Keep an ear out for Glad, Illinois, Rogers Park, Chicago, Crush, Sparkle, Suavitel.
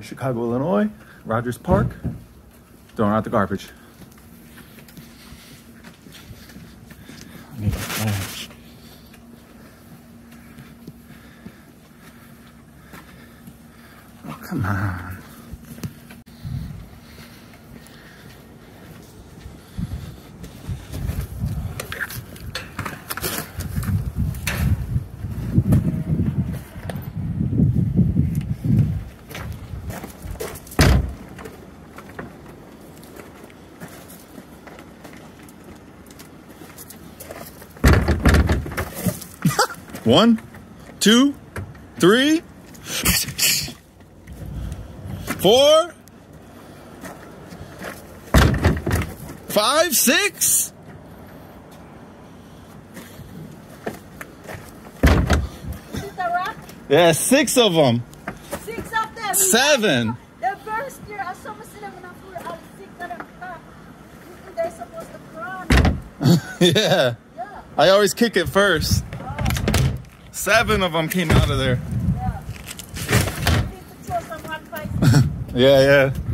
Chicago, Illinois, Rogers Park, throwing out the garbage. I need a flash. Oh, come on. One, two, three, four, five, six. Is this a rock? Yeah, six of them. Six of them. Seven. The first year, I saw myself when I put out six of them. They're supposed to crown. Yeah. Yeah. I always kick it first. Seven of them came out of there. Yeah, yeah.